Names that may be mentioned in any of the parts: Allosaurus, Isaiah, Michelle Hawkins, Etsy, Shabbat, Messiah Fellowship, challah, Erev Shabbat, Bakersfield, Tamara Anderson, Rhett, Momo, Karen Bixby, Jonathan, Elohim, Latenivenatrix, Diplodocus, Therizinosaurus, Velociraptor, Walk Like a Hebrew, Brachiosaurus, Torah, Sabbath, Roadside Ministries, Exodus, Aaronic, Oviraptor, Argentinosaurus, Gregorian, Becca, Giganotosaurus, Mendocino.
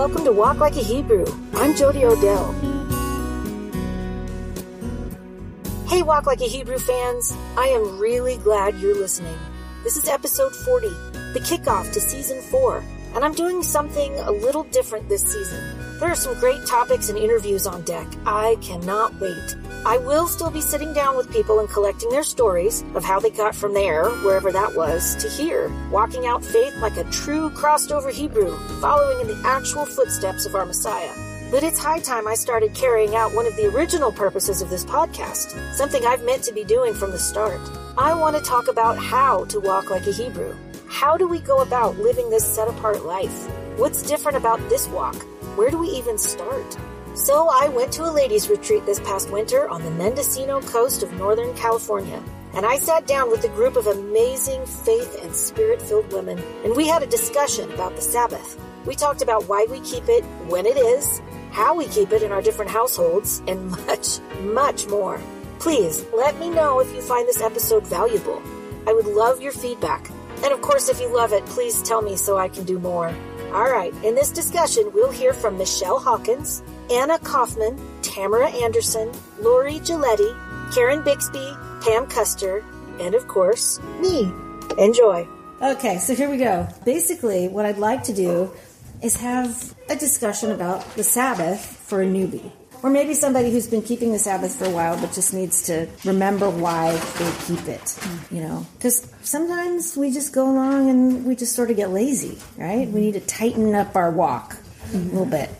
Welcome to Walk Like a Hebrew. I'm Jodi O'Dell. Hey, Walk Like a Hebrew fans. I am really glad you're listening. This is episode 40, the kickoff to season 4, and I'm doing something a little different this season. There are some great topics and interviews on deck. I cannot wait. I will still be sitting down with people and collecting their stories of how they got from there, wherever that was, to here, walking out faith like a true crossed-over Hebrew, following in the actual footsteps of our Messiah. But it's high time I started carrying out one of the original purposes of this podcast, something I've meant to be doing from the start. I want to talk about how to walk like a Hebrew. How do we go about living this set-apart life? What's different about this walk? Where do we even start? So I went to a ladies' retreat this past winter on the Mendocino coast of Northern California, and I sat down with a group of amazing faith and spirit-filled women, and we had a discussion about the Sabbath. We talked about why we keep it, when it is, how we keep it in our different households, and much, much more. Please let me know if you find this episode valuable. I would love your feedback. And of course, if you love it, please tell me so I can do more. All right, in this discussion, we'll hear from Michelle Hawkins, Anna Kaufman, Tamara Anderson, Lori Jeleti, Karen Bixby, Pam Custer, and of course, me. Enjoy. Okay, so here we go. Basically, what I'd like to do is have a discussion about the Sabbath for a newbie. Or maybe somebody who's been keeping the Sabbath for a while but just needs to remember why they keep it, you know. Because sometimes we just go along and we just sort of get lazy, right? Mm-hmm. We need to tighten up our walk a little bit.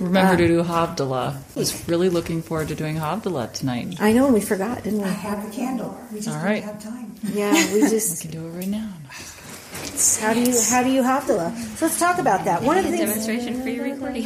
Remember to do Havdalah. I was really looking forward to doing Havdalah tonight. I know, we forgot, didn't we? I have the candle. We just didn't have time. Yeah, we just... We can do it right now. How do you Havdalah? So let's talk about that. One of the things, demonstration for your recording.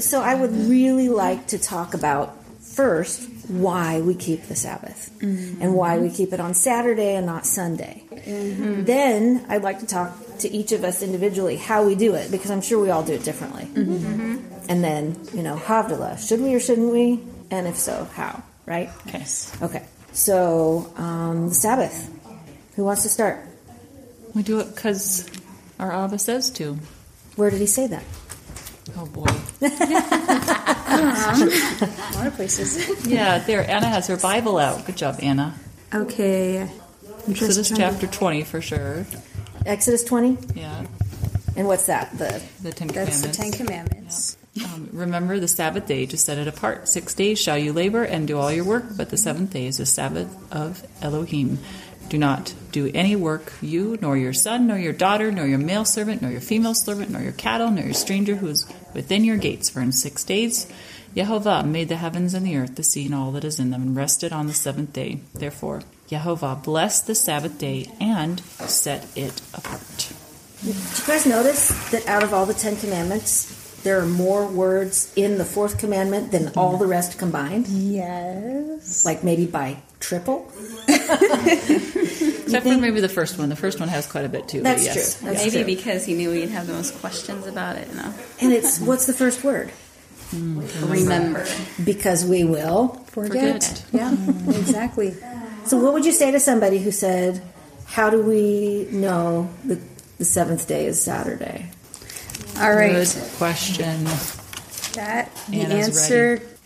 So I would really like to talk about first why we keep the Sabbath and why we keep it on Saturday and not Sunday. Mm-hmm. Then I'd like to talk to each of us individually how we do it, because I'm sure we all do it differently. Mm-hmm. Mm-hmm. And then, you know, Havdalah, should we or shouldn't we? And if so, how? Right? Yes. Okay. So the Sabbath. Who wants to start? We do it because our Abba says to. Where did he say that? Oh, boy. A lot of places. Yeah, there. Anna has her Bible out. Good job, Anna. Okay. Exodus chapter 20, for sure. Exodus 20? Yeah. And what's that? The Ten Commandments. That's the Ten Commandments. Yep. Remember the Sabbath day to set it apart. 6 days shall you labor and do all your work, but the seventh day is the Sabbath of Elohim. Do not do any work, you, nor your son, nor your daughter, nor your male servant, nor your female servant, nor your cattle, nor your stranger who is within your gates. For in 6 days Yehovah made the heavens and the earth, the sea, and all that is in them, and rested on the seventh day. Therefore, Yehovah blessed the Sabbath day and set it apart. Did you guys notice that out of all the Ten Commandments, there are more words in the fourth commandment than all the rest combined? Yes. Like maybe by triple? Except for maybe the first one. The first one has quite a bit, too. That's true. That's maybe true. Because he knew we'd have the most questions about it. No. And it's, what's the first word? Remember. Because we will forget. Yeah, exactly. So what would you say to somebody who said, how do we know that the seventh day is Saturday? All right. Good question.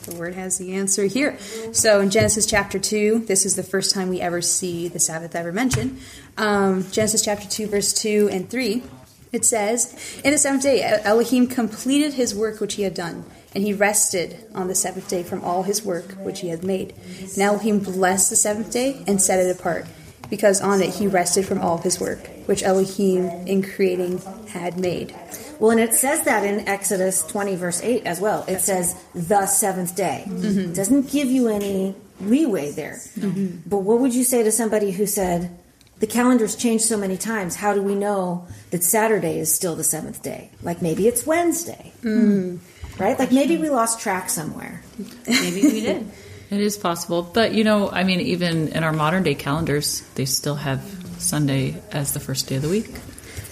The Word has the answer here. So in Genesis chapter 2, this is the first time we ever see the Sabbath ever mentioned. Genesis chapter 2, verse 2 and 3, it says, "In the seventh day Elohim completed his work which he had done, and he rested on the seventh day from all his work which he had made. And Elohim blessed the seventh day and set it apart, because on it he rested from all of his work, which Elohim in creating had made." Well, and it says that in Exodus 20, verse 8 as well. It says, the seventh day. Mm-hmm. It doesn't give you any leeway there. Mm-hmm. But what would you say to somebody who said, the calendar's changed so many times, how do we know that Saturday is still the seventh day? Like maybe it's Wednesday, right? Like maybe we lost track somewhere. Maybe we did. It is possible. But, you know, I mean, even in our modern day calendars, they still have Sunday as the first day of the week.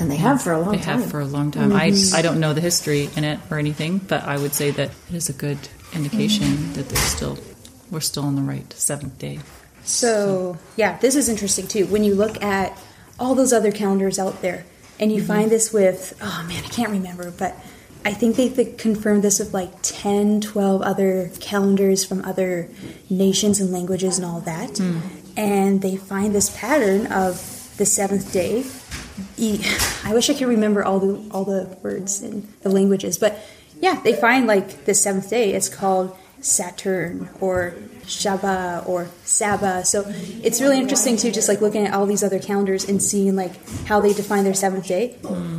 And they have for a long time. They have for a long time. Mm-hmm. I don't know the history in it or anything, but I would say that it is a good indication that we're still on the right seventh day. So, yeah, this is interesting, too. When you look at all those other calendars out there, and you find this with, I can't remember, but I think they've confirmed this with like 10, 12 other calendars from other nations and languages and all that. Mm. And they find this pattern of the seventh day. I wish I could remember all the words and the languages. But yeah, they find like the seventh day. It's called Saturn or Shabbat or Sabbath. So it's really interesting too, just like looking at all these other calendars and seeing like how they define their seventh day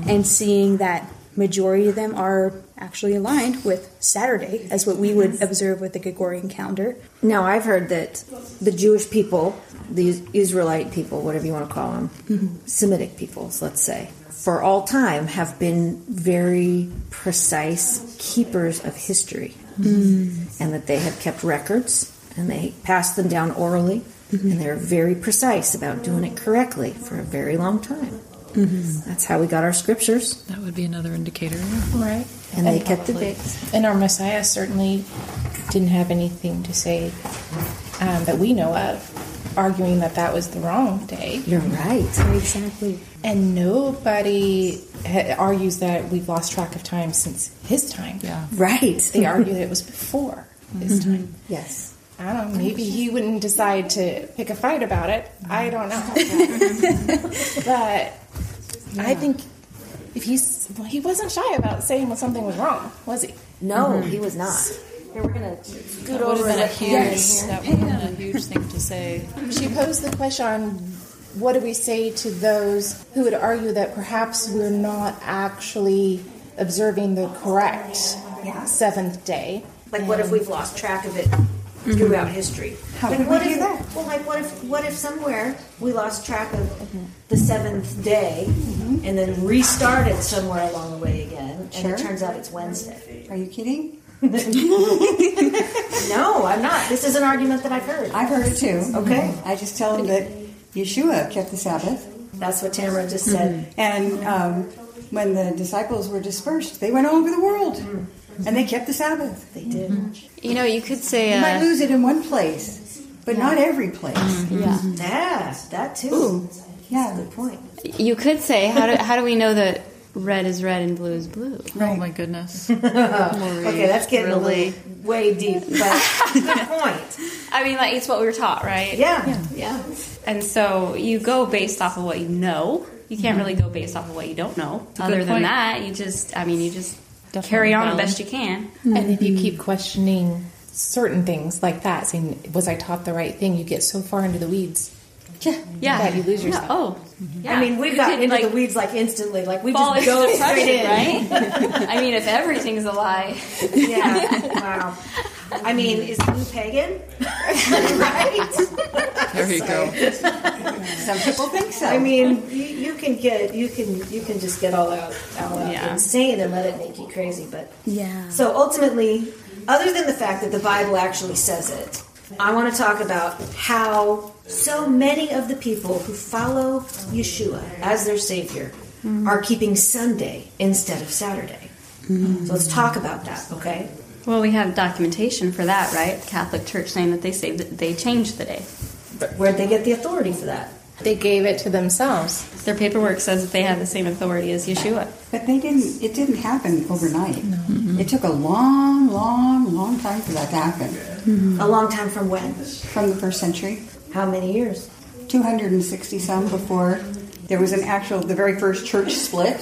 and seeing that majority of them are actually aligned with Saturday as what we would observe with the Gregorian calendar. Now, I've heard that the Jewish people, the Israelite people, whatever you want to call them, mm-hmm. Semitic peoples, let's say, for all time have been very precise keepers of history. Mm-hmm. And that they have kept records and they passed them down orally. Mm-hmm. And they're very precise about doing it correctly for a very long time. Mm-hmm. That's how we got our scriptures. That would be another indicator. Right. And they kept the dates. And our Messiah certainly didn't have anything to say that we know of, arguing that that was the wrong day. You're right. Exactly. And nobody argues that we've lost track of time since his time. Yeah. Right. They argue that it was before his time. Yes. I don't know, maybe he wouldn't decide to pick a fight about it. I don't know. But yeah. I think if he wasn't shy about saying when something was wrong, was he? No, he was not. Here, we're going to scoot over that. That would have been a huge thing to say. She posed the question, what do we say to those who would argue that perhaps we're not actually observing the correct seventh day? Like, what if we've lost track of it? Throughout history. How like, what if that? Well, like what if somewhere we lost track of the seventh day and then restarted somewhere along the way again, and it turns out it's Wednesday. Are you kidding? No, I'm not. This is an argument that I've heard. I've heard it too. Okay, I just tell them that Yeshua kept the Sabbath. That's what Tamara just said. And when the disciples were dispersed, they went all over the world. Mm. And they kept the Sabbath. They did. Mm-hmm. You know, you could say... You might lose it in one place, but not every place. Mm-hmm. Yeah. Yeah, that too. Ooh. Yeah, good point. You could say, how do we know that red is red and blue is blue? Right. Oh, my goodness. Okay, that's getting really way deep, but good point. I mean, like, it's what we were taught, right? Yeah. And so you go based off of what you know. You can't really go based off of what you don't know. Other than that, you just... Carry on the best you can. Mm-hmm. And if you keep questioning certain things like that, saying, was I taught the right thing? You get so far into the weeds that you lose yourself. Oh, yeah. I mean, we got into the weeds like instantly. Like, we just go straight in. Right? I mean, if everything's a lie. Yeah, wow. I mean, is blue pagan? Right? There you go. Some people think so. I mean, you can just get all out insane and let it make you crazy. But so ultimately, other than the fact that the Bible actually says it, I want to talk about how so many of the people who follow Yeshua as their Savior are keeping Sunday instead of Saturday. Mm-hmm. So let's talk about that, okay? Well, we have documentation for that, right? The Catholic Church saying that they changed the day. But where'd they get the authority for that? They gave it to themselves. Their paperwork says that they have the same authority as Yeshua. But they didn't. It didn't happen overnight. No. Mm-hmm. It took a long, long, long time for that to happen. Mm-hmm. A long time from when? From the first century. How many years? 260 some before there was an actual. The very first church split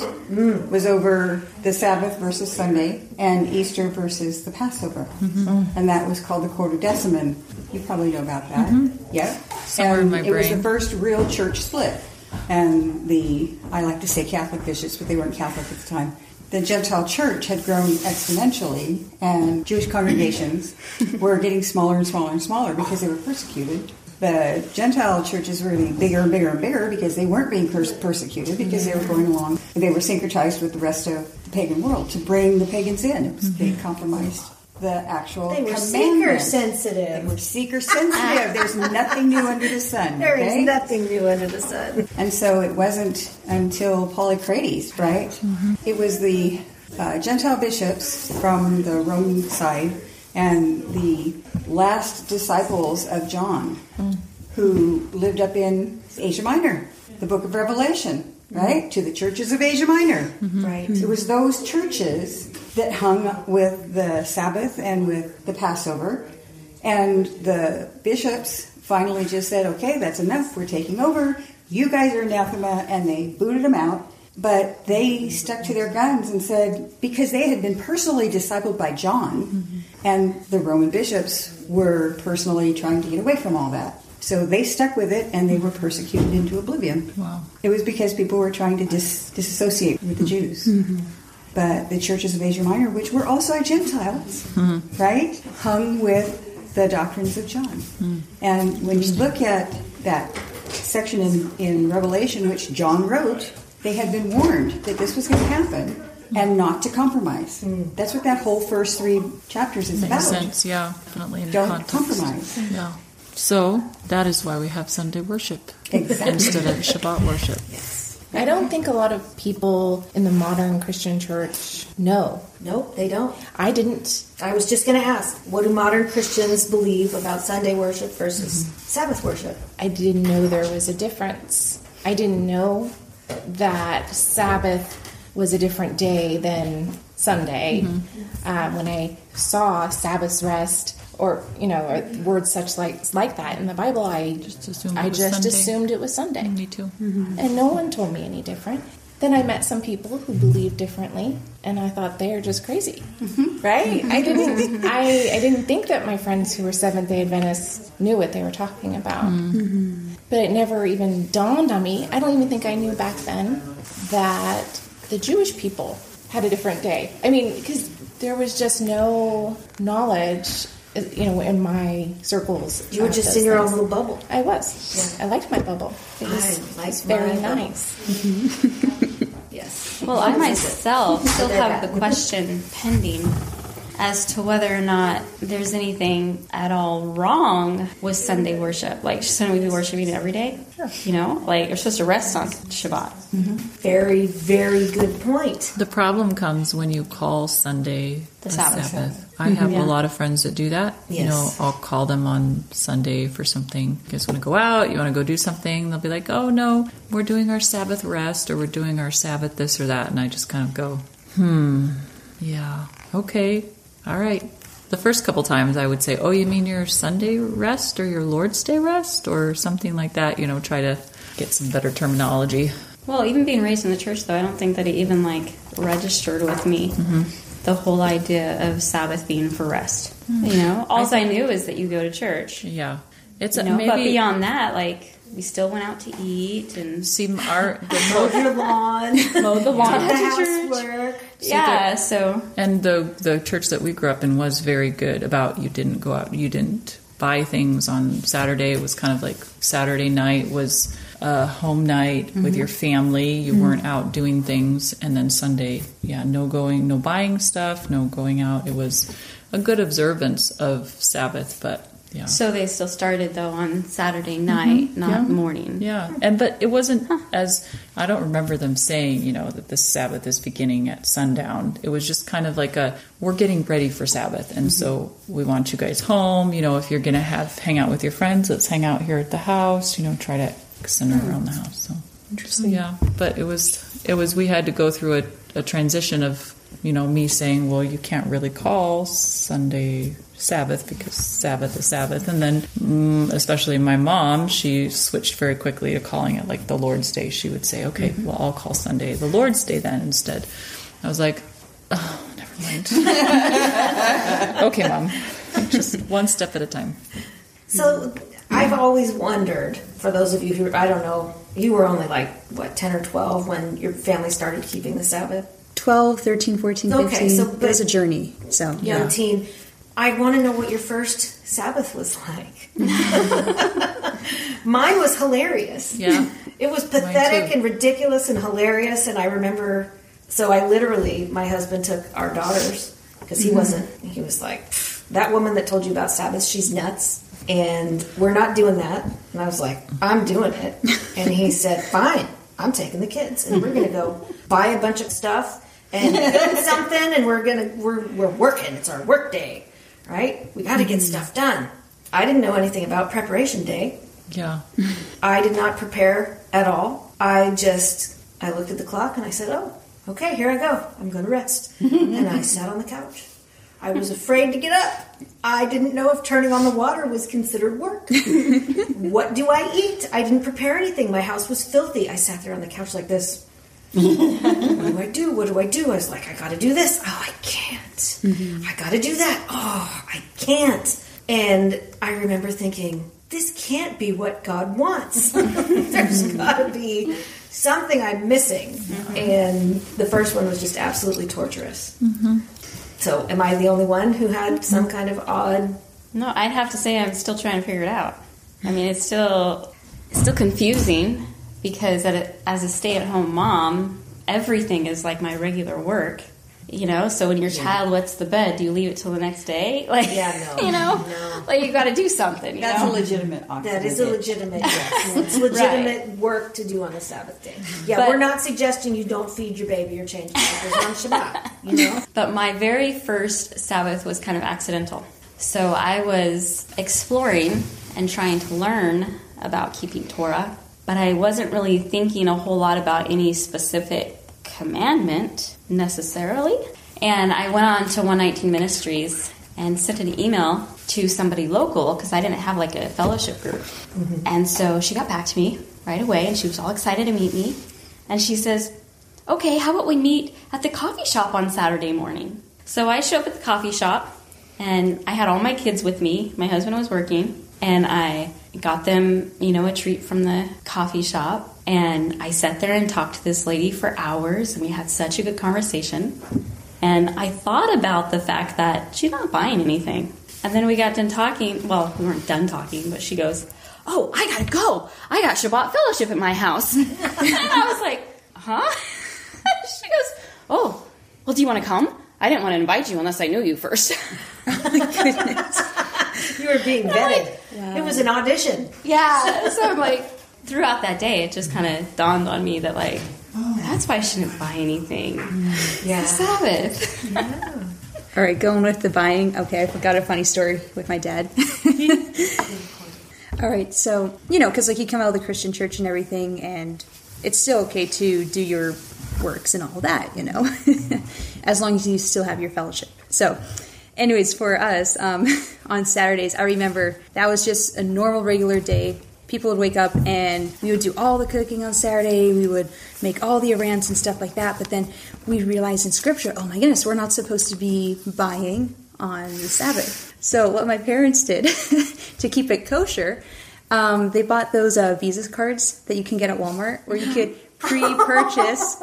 was over the Sabbath versus Sunday and Easter versus the Passover, and that was called the Quartodeciman. You probably know about that. Mm-hmm. Yeah, somewhere in my brain. It was the first real church split, and I like to say Catholic bishops, but they weren't Catholic at the time. The Gentile church had grown exponentially, and Jewish congregations were getting smaller and smaller and smaller because they were persecuted. The Gentile churches were getting bigger and bigger and bigger because they weren't being persecuted because they were going along. They were syncretized with the rest of the pagan world to bring the pagans in. It was, they compromised the actual commandment. They were seeker sensitive. There's nothing new under the sun. There is nothing new under the sun. And so it wasn't until Polycrates, right? Mm-hmm. It was the Gentile bishops from the Roman side and the last disciples of John, who lived up in Asia Minor, the book of Revelation, right? To the churches of Asia Minor. Right. It was those churches that hung with the Sabbath and with the Passover. And the bishops finally just said, okay, that's enough, we're taking over, you guys are anathema, and they booted them out. But they stuck to their guns and said, because they had been personally discipled by John, and the Roman bishops were personally trying to get away from all that. So they stuck with it, and they were persecuted into oblivion. Wow. It was because people were trying to disassociate with the Jews. But the churches of Asia Minor, which were also Gentiles, right, hung with the doctrines of John. And when you look at that section in Revelation, which John wrote, they had been warned that this was going to happen and not to compromise. That's what that whole first three chapters is about. Makes sense, yeah, definitely. Don't compromise. Yeah. So that is why we have Sunday worship instead of Shabbat worship. Yes. I don't think a lot of people in the modern Christian church know. Nope, they don't. I didn't. I was just going to ask, what do modern Christians believe about Sunday worship versus Sabbath worship? I didn't know there was a difference. I didn't know that Sabbath was a different day than Sunday. When I saw Sabbath rest, or, you know, or words such like that in the Bible, I just assumed it was Sunday. Me too. And no one told me any different. Then I met some people who believed differently, and I thought they are just crazy, right? I didn't think that my friends who were Seventh-day Adventists knew what they were talking about. But it never even dawned on me. I don't even think I knew back then that the Jewish people had a different day. I mean, because there was just no knowledge, you know, in my circles. You were just in your own little bubble. I was. Yeah. I liked my bubble. It was, very nice. Yes. Well, I myself still have the question pending as to whether or not there's anything at all wrong with Sunday worship. Like, shouldn't we be worshiping every day? Sure. You know, like, you're supposed to rest on Shabbat. Very, very good point. The problem comes when you call Sunday the Sabbath. I have a lot of friends that do that. Yes. You know, I'll call them on Sunday for something. You guys want to go out? You want to go do something? They'll be like, oh, no, we're doing our Sabbath rest, or we're doing our Sabbath this or that. And I just kind of go, yeah, okay. All right. The first couple times I would say, oh, you mean your Sunday rest or your Lord's Day rest or something like that? You know, try to get some better terminology. Well, even being raised in the church, though, I don't think that it even, like, registered with me the whole idea of Sabbath being for rest. You know? All I knew is that you go to church. Yeah. It's you know? Maybe... But beyond that, like... We still went out to eat and see our mow the lawn, the housework. Yeah, so and the church that we grew up in was very good about you didn't go out, you didn't buy things on Saturday. It was kind of like Saturday night was a home night with your family. You weren't out doing things, and then Sunday, yeah, no going, no buying stuff, no going out. It was a good observance of Sabbath, but. Yeah. So they still started, though, on Saturday night, not morning. Yeah, and but it wasn't as... I don't remember them saying, you know, that the Sabbath is beginning at sundown. It was just kind of like a, we're getting ready for Sabbath, and so we want you guys home. You know, if you're going to hang out with your friends, let's hang out here at the house. You know, try to center around the house. So interesting. Yeah, but it was we had to go through a transition of, you know, me saying, well, you can't really call Sunday... Sabbath, because Sabbath is Sabbath. And then especially my mom, she switched very quickly to calling it like the Lord's Day. She would say, okay, well, I'll call Sunday the Lord's Day then instead. I was like, oh, never mind. Okay, Mom, just one step at a time. So I've always wondered, for those of you who, I don't know, you were only like, what, 10 or 12 when your family started keeping the Sabbath? 12, 13, 14, 15. Okay, so it was a journey. So young teen. I want to know what your first Sabbath was like. Mine was hilarious. Yeah. It was pathetic and ridiculous and hilarious. And I remember, so I literally, my husband took our daughters because he wasn't, he was like, that woman that told you about Sabbath, she's nuts. And we're not doing that. And I was like, I'm doing it. And he said, fine, I'm taking the kids. And we're going to go buy a bunch of stuff and build something. And we're working. It's our work day. Right? We got to get stuff done. I didn't know anything about preparation day. Yeah. I did not prepare at all. I looked at the clock and I said, oh, okay, here I go. I'm going to rest. And I sat on the couch. I was afraid to get up. I didn't know if turning on the water was considered work. What do I eat? I didn't prepare anything. My house was filthy. I sat there on the couch like this. What do I do? I was like, I got to do this. Oh, I can't. Mm-hmm. I got to do that. Oh, I can't. And I remember thinking, this can't be what God wants. There's got to be something I'm missing. Mm-hmm. And the first one was just absolutely torturous. Mm-hmm. So am I the only one who had some kind of odd... No, I'd have to say I'm still trying to figure it out. I mean, it's still confusing because as a stay-at-home mom, everything is like my regular work. You know, so when your child wets the bed, do you leave it till the next day? Like, you know, like you got to do something. That's a legitimate option. That is a legitimate, yes. It's legitimate work to do on a Sabbath day. Yeah, but we're not suggesting you don't feed your baby or change diapers on Shabbat, you know? But my very first Sabbath was kind of accidental. So I was exploring and trying to learn about keeping Torah, but I wasn't really thinking a whole lot about any specific commandment necessarily, and I went on to 119 Ministries and sent an email to somebody local because I didn't have like a fellowship group. Mm-hmm. And so she got back to me right away and she was all excited to meet me, and she says, okay, how about we meet at the coffee shop on Saturday morning? So I show up at the coffee shop and I had all my kids with me. My husband was working and I got them, you know, a treat from the coffee shop. And I sat there and talked to this lady for hours, and we had such a good conversation. And I thought about the fact that she's not buying anything. And then we got done talking. Well, we weren't done talking, but she goes, oh, I gotta go. I got Shabbat fellowship at my house. And I was like, huh? She goes, oh, well, do you want to come? I didn't want to invite you unless I knew you first. Oh, my goodness. You were being vetted. Like, yeah. It was an audition. Yeah. So I'm like... Throughout that day, it just kind of dawned on me that, like, that's why I shouldn't buy anything. Yeah. It's the Sabbath. Yeah. All right, going with the buying. Okay, I forgot a funny story with my dad. All right, so, you know, because, like, you come out of the Christian church and everything, and it's still okay to do your works and all that, you know, as long as you still have your fellowship. So... anyways, for us, on Saturdays, I remember that was just a normal, regular day. People would wake up and we would do all the cooking on Saturday. We would make all the arrangements and stuff like that. But then we realized in Scripture, oh my goodness, we're not supposed to be buying on the Sabbath. So what my parents did to keep it kosher, they bought those Visa cards that you can get at Walmart where you could... pre-purchase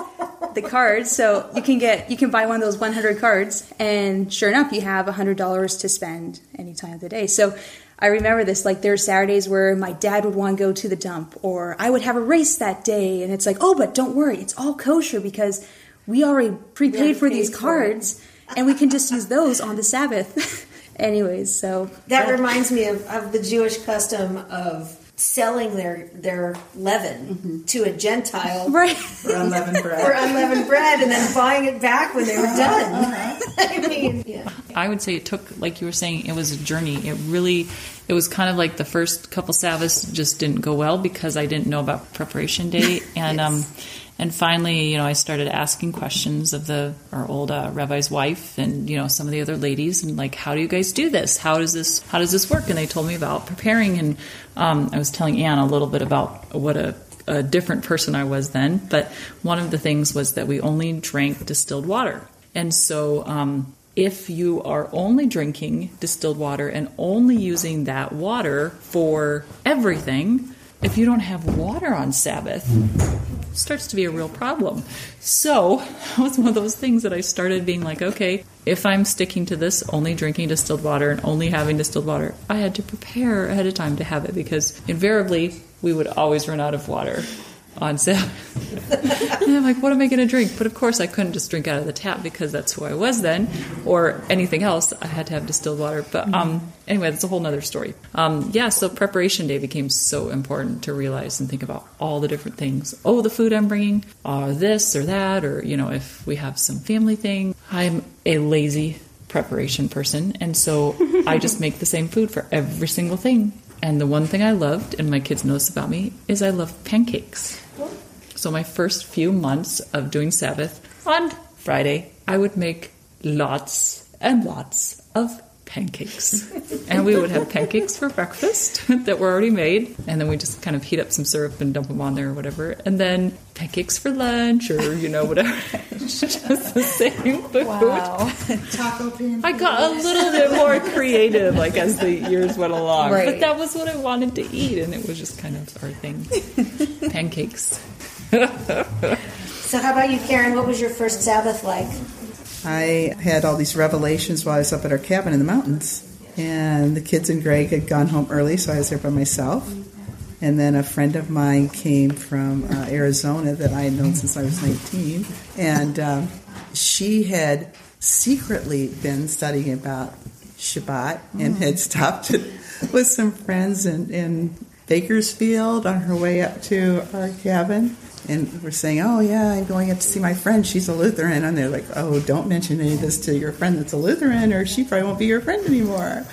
the cards, so you can buy one of those 100 cards, and sure enough, you have $100 to spend any time of the day. So I remember this, like, there are Saturdays where my dad would want to go to the dump, or I would have a race that day, and it's like, oh, but don't worry, it's all kosher because we already prepaid for these cards, and we can just use those on the Sabbath. Anyways, so that reminds me of the Jewish custom of selling their leaven to a Gentile for unleavened bread. And then buying it back when they were done. I mean, yeah. I would say it took, like you were saying, it was a journey. It was kind of like the first couple Sabbaths just didn't go well because I didn't know about preparation day. And and finally, you know, I started asking questions of our old rabbi's wife and, you know, some of the other ladies, and like, how do you guys do this? How does this work? And they told me about preparing, and I was telling Anne a little bit about what a different person I was then. But one of the things was that we only drank distilled water. And so if you are only drinking distilled water and only using that water for everything, if you don't have water on Sabbath, it starts to be a real problem. So it was one of those things that I started being like, okay, if I'm sticking to this, only drinking distilled water and only having distilled water, I had to prepare ahead of time to have it, because invariably we would always run out of water on Sabbath. And I'm like, what am I going to drink? But of course I couldn't just drink out of the tap because that's who I was then, or anything else. I had to have distilled water. But anyway, that's a whole nother story. So preparation day became so important to realize and think about all the different things. Oh, the food I'm bringing, or this or that, or, you know, if we have some family thing. I'm a lazy preparation person, and so I just make the same food for every single thing. And the one thing I loved, and my kids know this about me, is I love pancakes. So my first few months of doing Sabbath, on Friday, I would make lots and lots of pancakes. And we would have pancakes for breakfast that were already made. And then we just kind of heat up some syrup and dump them on there or whatever. And then pancakes for lunch or, you know, whatever. Just the same food. Wow. Taco pancakes. I got a little bit more creative, like, as the years went along. Right. But that was what I wanted to eat. And it was just kind of our thing. Pancakes. So how about you, Karen? What was your first Sabbath like? I had all these revelations while I was up at our cabin in the mountains. And the kids and Greg had gone home early, so I was there by myself. And then a friend of mine came from Arizona that I had known since I was 19. And she had secretly been studying about Shabbat and had stopped it with some friends in Bakersfield on her way up to our cabin. And we're saying, oh, yeah, I'm going up to see my friend. She's a Lutheran. And they're like, oh, don't mention any of this to your friend that's a Lutheran, or she probably won't be your friend anymore.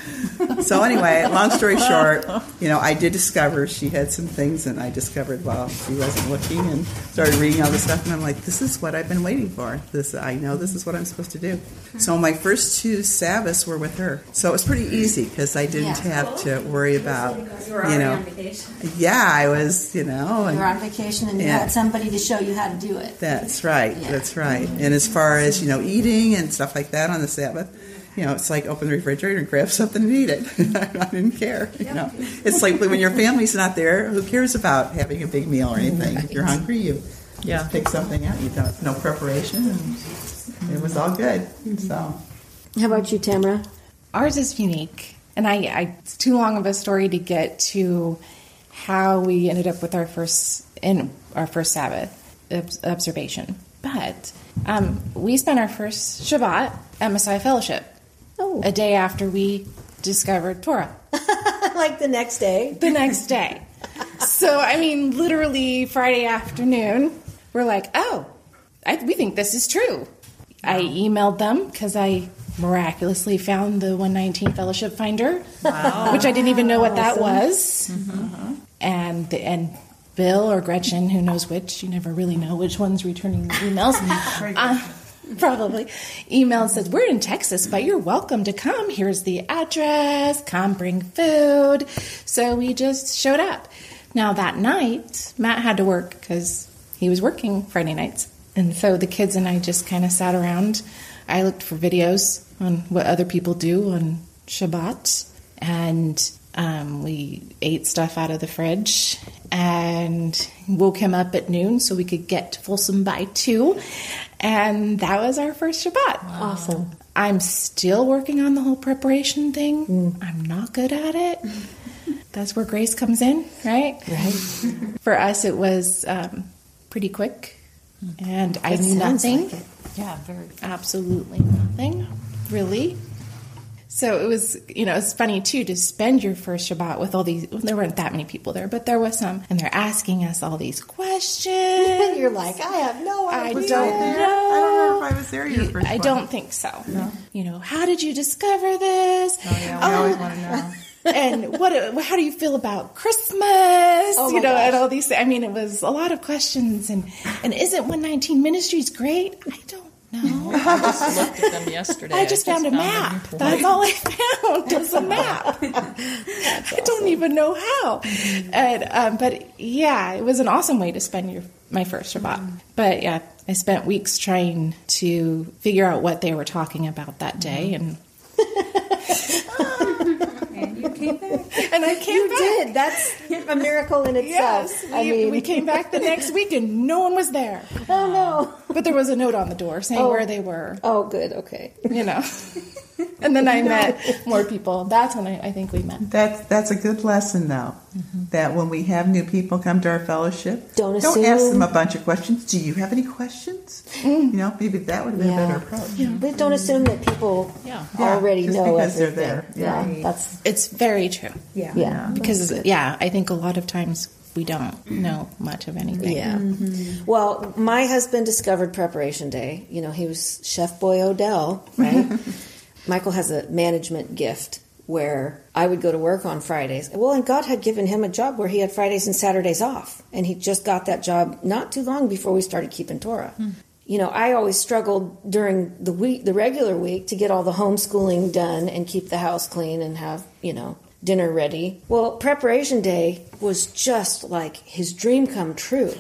So anyway, long story short, you know, I did discover she had some things, and I discovered while she wasn't looking and started reading all this stuff. And I'm like, this is what I've been waiting for. I know this is what I'm supposed to do. So my first two Sabbaths were with her. So it was pretty easy because I didn't have to worry about, you know. On vacation. Yeah, I was, you know. You were on vacation and you had somebody to show you how to do it. That's right. Yeah. That's right. And as far as, you know, eating and stuff like that on the Sabbath, you know, it's like open the refrigerator and grab something and eat it. I didn't care. You know, it's like when your family's not there, who cares about having a big meal or anything? Right. If you're hungry, you just pick something out. You don't no preparation, and it was all good. So, how about you, Tamara? Ours is unique, and I it's too long of a story to get to how we ended up with our first Sabbath observation. But we spent our first Shabbat at Messiah Fellowship, a day after we discovered Torah. Like the next day? The next day. So, I mean, literally Friday afternoon, we're like, we think this is true. I emailed them because I miraculously found the 119 Fellowship Finder, which I didn't even know what that was. Mm-hmm. And Bill or Gretchen, who knows which, you never really know which one's returning the emails, probably, emailed and says, we're in Texas, but you're welcome to come. Here's the address. Come bring food. So we just showed up. Now that night, Matt had to work because he was working Friday nights. And so the kids and I just kind of sat around. I looked for videos on what other people do on Shabbat. And we ate stuff out of the fridge and woke him up at noon so we could get to Folsom by 2:00. And that was our first Shabbat. Wow. Awesome. I'm still working on the whole preparation thing. I'm not good at it. That's where grace comes in, right? Right. For us, it was pretty quick. And I knew nothing. Like yeah, very good. Absolutely nothing, really. So it was, you know, it's funny, too, to spend your first Shabbat with all these. Well, there weren't that many people there, but there was some. And they're asking us all these questions. And you're like, I have no idea. I don't know if I was there your first one. I don't think so. No. You know, how did you discover this? Oh, yeah, we always want to know. And how do you feel about Christmas? Oh, you know, gosh. And all these things. I mean, it was a lot of questions. And isn't 119 Ministries great? I don't know. I just looked at them yesterday. I just found a map. That's all I found was a map. That's awesome. I don't even know how. And but yeah, it was an awesome way to spend my first Shabbat. Mm-hmm. But yeah, I spent weeks trying to figure out what they were talking about that day, and you came back. And I came back. You did. That's a miracle in itself. Yes, we came back the next week and no one was there. Oh, no. But there was a note on the door saying where they were. Oh, good. Okay. You know. And then I met more people. That's when I think we met. That's a good lesson, though, that when we have new people come to our fellowship, don't ask them a bunch of questions. Do you have any questions? You know, maybe that would have been a better approach. Yeah. But don't assume that people already know everything. They're there. Yeah. Right. It's very true. Yeah. Yeah. Because, I think a lot of times we don't know much of anything. Yeah. Mm-hmm. Well, my husband discovered Preparation Day. You know, he was Chef Boy O'Dell, right? Michael has a management gift where I would go to work on Fridays. Well, and God had given him a job where he had Fridays and Saturdays off. And he just got that job not too long before we started keeping Torah. you know, I always struggled during the week, the regular week, to get all the homeschooling done and keep the house clean and have, you know, dinner ready. Well, preparation day was just like his dream come true.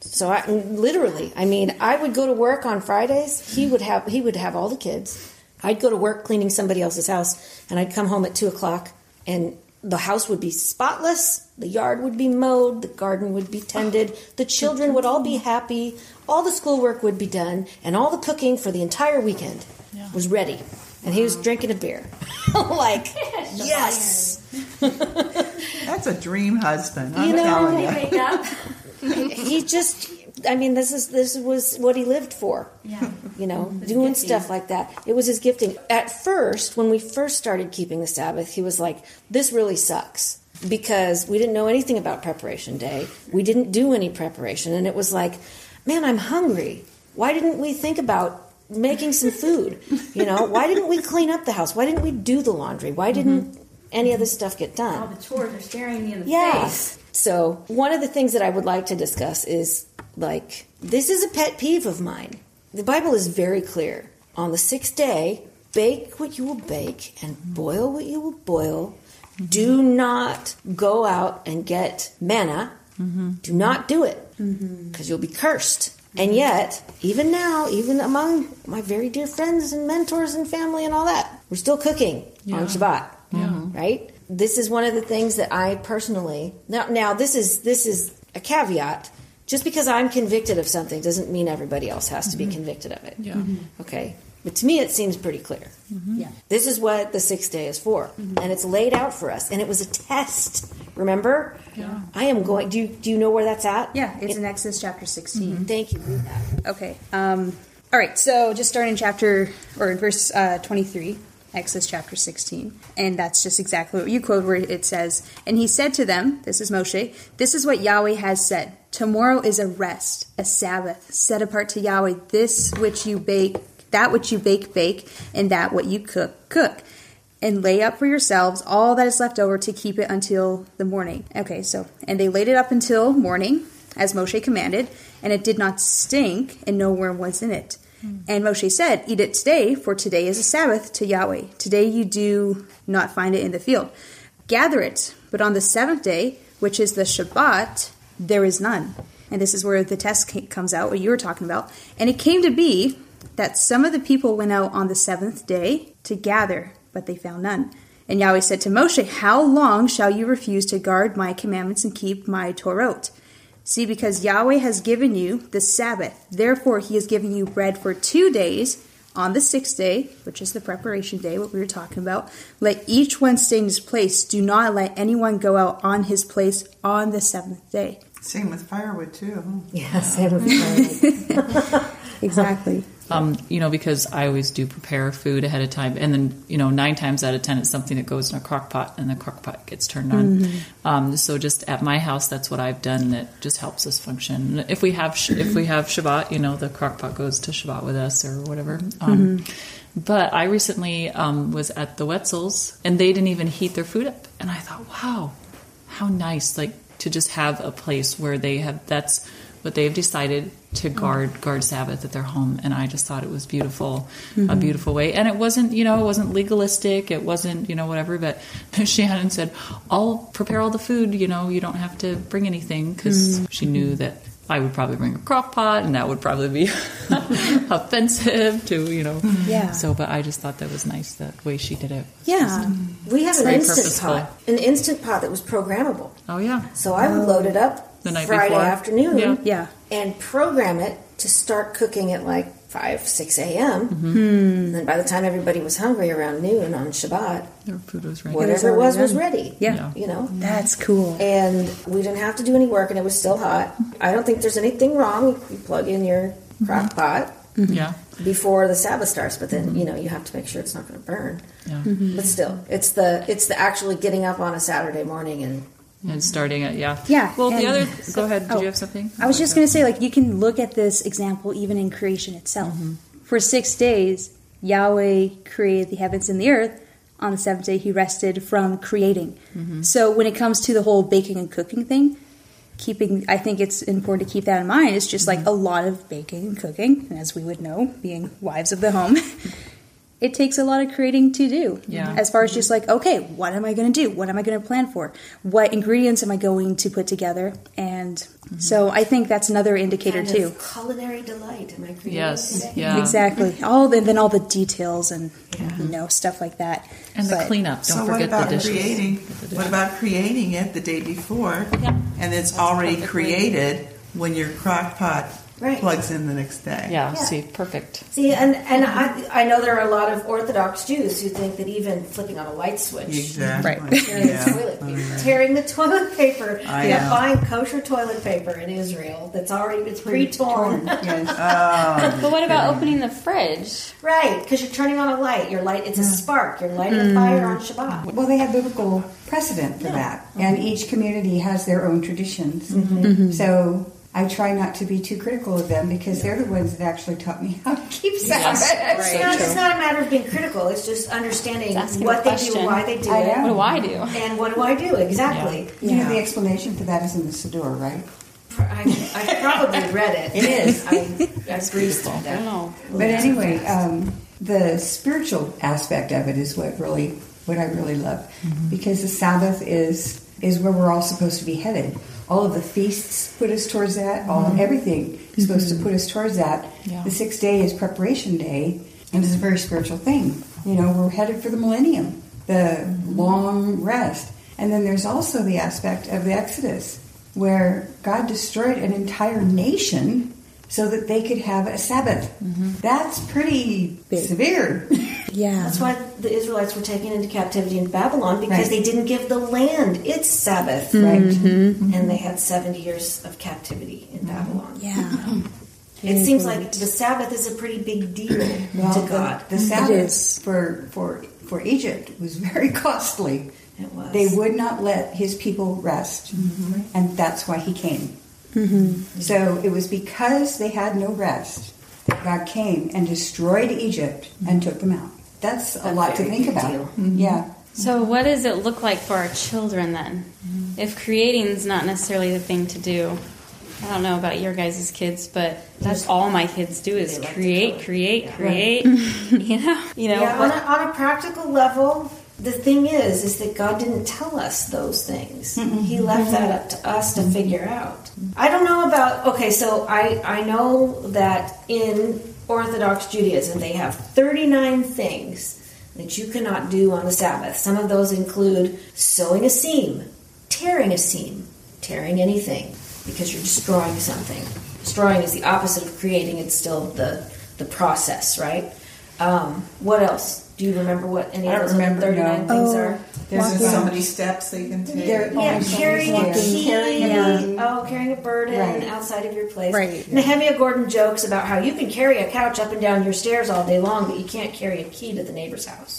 So I literally, I mean, I would go to work on Fridays. He would have all the kids. I'd go to work cleaning somebody else's house, and I'd come home at 2:00, and the house would be spotless. The yard would be mowed. The garden would be tended. The children would all be happy. All the schoolwork would be done, and all the cooking for the entire weekend was ready. And he was drinking a beer. Like, yes. That's a dream husband. I'm telling you. Wake up. He just, I mean, this was what he lived for. Yeah. You know, doing stuff like that. It was his gifting. At first, when we first started keeping the Sabbath, he was like, this really sucks, because we didn't know anything about preparation day. We didn't do any preparation. And it was like, man, I'm hungry. Why didn't we think about making some food? You know, why didn't we clean up the house? Why didn't we do the laundry? Why didn't any of this stuff get done? All the chores are staring me in the face. So one of the things that I would like to discuss is, like, this is a pet peeve of mine. The Bible is very clear. On the sixth day, bake what you will bake and boil what you will boil. Do not go out and get manna. Do not do it, because you'll be cursed. And yet, even now, even among my very dear friends and mentors and family and all that, we're still cooking on Shabbat, right? This is one of the things that I personally... Now, this is a caveat. Just because I'm convicted of something doesn't mean everybody else has to be convicted of it. Yeah. Okay? But to me, it seems pretty clear. Yeah. This is what the sixth day is for. And it's laid out for us. And it was a test. Remember? Yeah. I am going... Do you know where that's at? Yeah. It's in Exodus chapter 16. Thank you. Read that. Okay. All right. So just starting in verse 23... Exodus chapter 16. And that's just exactly what you quote, where it says, "And he said to them," this is Moshe, "this is what Yahweh has said. Tomorrow is a rest, a Sabbath, set apart to Yahweh. This which you bake, that which you bake, bake, and that what you cook, cook. And lay up for yourselves all that is left over to keep it until the morning." Okay, so, and they laid it up until morning, as Moshe commanded, and it did not stink, and no worm was in it. And Moshe said, "Eat it today, for today is a Sabbath to Yahweh. Today you do not find it in the field. Gather it, but on the seventh day, which is the Shabbat, there is none." And this is where the test comes out, what you were talking about. "And it came to be that some of the people went out on the seventh day to gather, but they found none. And Yahweh said to Moshe, 'How long shall you refuse to guard my commandments and keep my Torot? See, because Yahweh has given you the Sabbath, therefore he has given you bread for 2 days. On the sixth day," which is the preparation day, what we were talking about, "let each one stay in his place. Do not let anyone go out on his place on the seventh day." Same with firewood, too. Huh? Yeah, same with firewood. Exactly. Because I always do prepare food ahead of time. And then, 9 times out of 10, it's something that goes in a crock pot, and the crock pot gets turned on. So just at my house, that's what I've done that just helps us function. If we have Shabbat, the crock pot goes to Shabbat with us or whatever. But I recently was at the Wetzel's, and they didn't even heat their food up. And I thought, wow, how nice, like, to just have a place where they have, that's what they've decided to guard Sabbath at their home. And I just thought it was beautiful, a beautiful way. And it wasn't, it wasn't legalistic. It wasn't, whatever. But Shannon said, "I'll prepare all the food. You don't have to bring anything," because she knew that I would probably bring a crock pot, and that would probably be offensive to, Yeah. So, but I just thought that was nice, the way she did it. Yeah. We have an instant pot that was programmable. Oh, yeah. So I would load it up the night Friday before. Afternoon. Yeah. And program it to start cooking at like 5, 6 a.m. And then by the time everybody was hungry around noon on Shabbat, their food was ready. Whatever it was ready. Yeah. That's cool. And we didn't have to do any work, and it was still hot. I don't think there's anything wrong. You plug in your crock pot before the Sabbath starts, but then, you have to make sure it's not going to burn. Yeah. But still, it's the actually getting up on a Saturday morning and starting it, yeah. Well, the other... Go ahead. Did you have something? I was just going to say, you can look at this example even in creation itself. For 6 days, Yahweh created the heavens and the earth. On the seventh day, he rested from creating. So when it comes to the whole baking and cooking thing, keeping, I think it's important to keep that in mind. It's just like a lot of baking and cooking, and as we would know, being wives of the home, it takes a lot of creating to do. Yeah. As far as just like, okay, what am I going to do? What am I going to plan for? What ingredients am I going to put together? And so I think that's another indicator too. Culinary delight. Am I creating today? Yeah. Exactly. All the details and stuff like that. And the cleanup. Don't forget the dishes. What about creating it the day before? Yeah. And it's already created when your crock pot plugs in the next day. Yeah, yeah. See, perfect. See, and I know there are a lot of Orthodox Jews who think that even flipping on a light switch, tearing the toilet paper, buying kosher toilet paper in Israel that's already been pre-torn. But what about opening the fridge? Right, because you're turning on a light. Your light, it's a spark. You're lighting a fire on Shabbat. Well, they have biblical precedent for that, and each community has their own traditions. So I try not to be too critical of them because they're the ones that actually taught me how to keep Sabbath. Yes, right. It's not a matter of being critical. It's just understanding what they do, why they do it. What do I do? And what do I do? Exactly. Yeah. You know, the explanation for that is in the Siddur, right? I probably read it. It is. I've breezed through that. I know. But anyway, the spiritual aspect of it is what I really love because the Sabbath is where we're all supposed to be headed. All of the feasts put us towards that. All of everything is supposed to put us towards that. Yeah. The sixth day is preparation day, and it's a very spiritual thing. You know, we're headed for the millennium, the long rest. And then there's also the aspect of the Exodus, where God destroyed an entire nation so that they could have a Sabbath. That's pretty severe. Yeah, that's why the Israelites were taken into captivity in Babylon, because they didn't give the land its Sabbath, and they had 70 years of captivity in Babylon. It seems like the Sabbath is a pretty big deal to God. The Sabbath for Egypt was very costly. It was. They would not let his people rest, and that's why he came. So it was because they had no rest that God came and destroyed Egypt and took them out. That's a lot to think about. Yeah. So what does it look like for our children then? If creating's not necessarily the thing to do, I don't know about your guys' kids, but that's all my kids do is create. You know. Yeah, on a practical level, the thing is that God didn't tell us those things. He left that up to us to figure out. I don't know about... Okay, so I know that in Orthodox Judaism, they have 39 things that you cannot do on the Sabbath. Some of those include sewing a seam, tearing anything, because you're destroying something. Destroying is the opposite of creating. It's still the process, right? What else? Do you remember what any of those 39 things are? There's so many steps that you can take. Carrying a key. Carrying a burden outside of your place. Right. Nehemiah Gordon jokes about how you can carry a couch up and down your stairs all day long, but you can't carry a key to the neighbor's house.